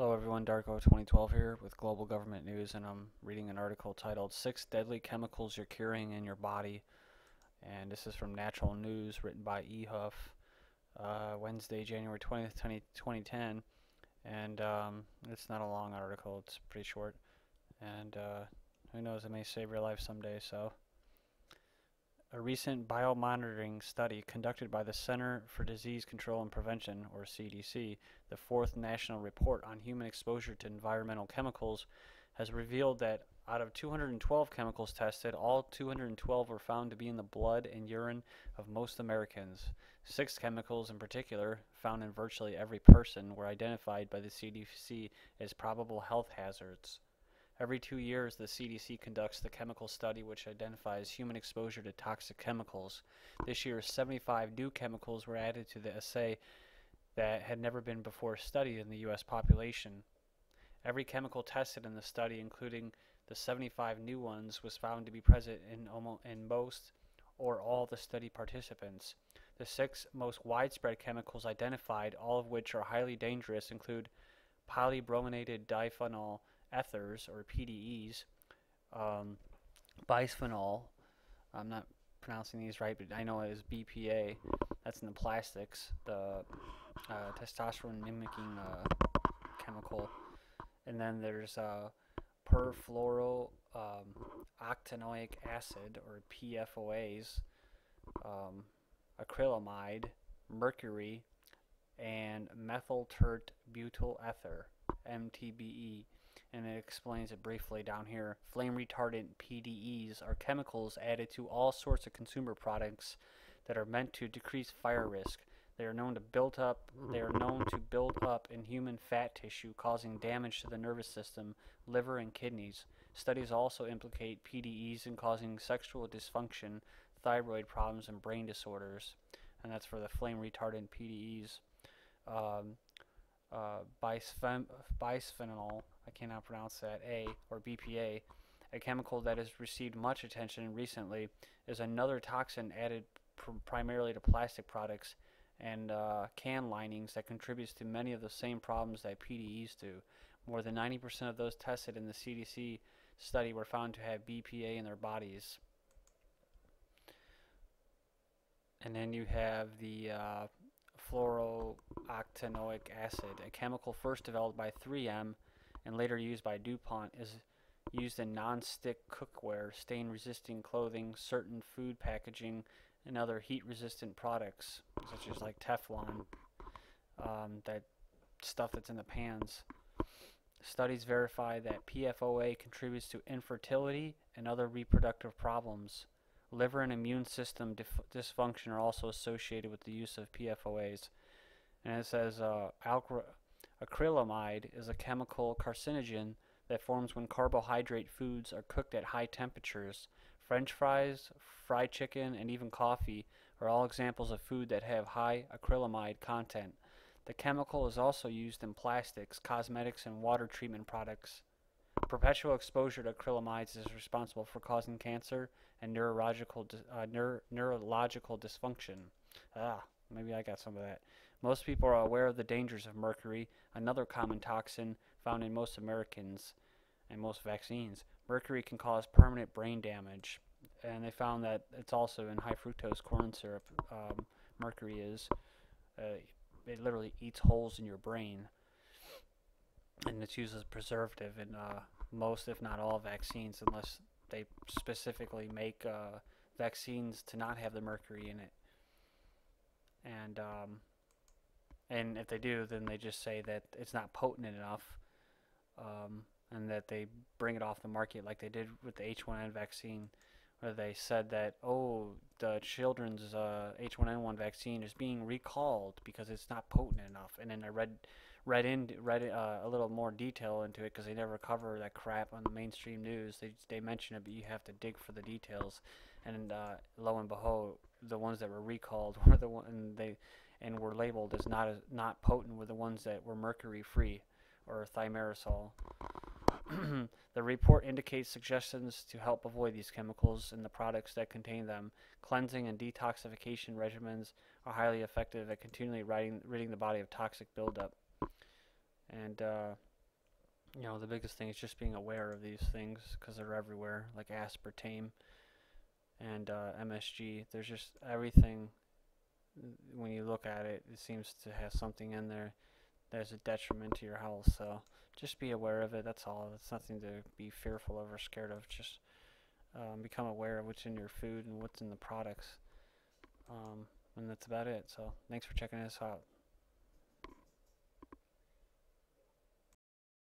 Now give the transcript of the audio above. Hello everyone, Darko 2012 here with Global Government News, and I'm reading an article titled 6 Deadly Chemicals You're Carrying in Your Body, and this is from Natural News, written by E. Huff, Wednesday, January 20th, 2010, and it's not a long article, it's pretty short, and who knows, it may save your life someday. So, a recent biomonitoring study conducted by the Center for Disease Control and Prevention, or CDC, the fourth national report on human exposure to environmental chemicals, has revealed that out of 212 chemicals tested, all 212 were found to be in the blood and urine of most Americans. 6 chemicals in particular, found in virtually every person, were identified by the CDC as probable health hazards. Every 2 years, the CDC conducts the chemical study which identifies human exposure to toxic chemicals. This year, 75 new chemicals were added to the assay that had never been before studied in the U.S. population. Every chemical tested in the study, including the 75 new ones, was found to be present in most or all the study participants. The 6 most widespread chemicals identified, all of which are highly dangerous, include polybrominated diphenyl ethers, or PDEs, bisphenol, I'm not pronouncing these right, but I know it is BPA, that's in the plastics, the testosterone mimicking chemical, and then there's perfluorooctanoic acid, or PFOAs, acrylamide, mercury, and methyl tert-butyl ether, MTBE. And it explains it briefly down here. Flame retardant PDEs are chemicals added to all sorts of consumer products that are meant to decrease fire risk. They are known to build up in human fat tissue, causing damage to the nervous system, liver, and kidneys. Studies also implicate PDEs in causing sexual dysfunction, thyroid problems, and brain disorders. And that's for the flame retardant PDEs. Bisphenol, I cannot pronounce that, A, or BPA, a chemical that has received much attention recently, is another toxin added primarily to plastic products and can linings that contributes to many of the same problems that PDEs do. More than 90% of those tested in the CDC study were found to have BPA in their bodies. And then you have the perfluorooctanoic acid, a chemical first developed by 3M and later used by DuPont, is used in non-stick cookware, stain-resistant clothing, certain food packaging, and other heat-resistant products, such as like Teflon, that stuff that's in the pans. Studies verify that PFOA contributes to infertility and other reproductive problems. Liver and immune system dysfunction are also associated with the use of PFOAs. And it says acrylamide is a chemical carcinogen that forms when carbohydrate foods are cooked at high temperatures. French fries, fried chicken, and even coffee are all examples of food that have high acrylamide content. The chemical is also used in plastics, cosmetics, and water treatment products. Perpetual exposure to acrylamides is responsible for causing cancer and neurological dysfunction. Maybe I got some of that. Most people are aware of the dangers of mercury, another common toxin found in most Americans and most vaccines. Mercury can cause permanent brain damage, and they found that it's also in high fructose corn syrup. Mercury is, it literally eats holes in your brain, and it's used as a preservative in most, if not all, vaccines, unless they specifically make vaccines to not have the mercury in it. And if they do, then they just say that it's not potent enough, and that they bring it off the market like they did with the H1N vaccine, where they said that, oh, the children's H1N1 vaccine is being recalled because it's not potent enough. And then I read a little more detail into it, because they never cover that crap on the mainstream news. They mention it, but you have to dig for the details. And lo and behold, the ones that were recalled were the one, and were labeled as not potent, were the ones that were mercury free, or thimerosal. The report indicates suggestions to help avoid these chemicals in the products that contain them. Cleansing and detoxification regimens are highly effective at continually ridding the body of toxic buildup. And you know, the biggest thing is just being aware of these things because they're everywhere, like aspartame and MSG. There's just everything, when you look at it, it seems to have something in there that's a detriment to your health. So just be aware of it, that's all. It's nothing to be fearful of or scared of. Just become aware of what's in your food and what's in the products. And that's about it. So thanks for checking us out.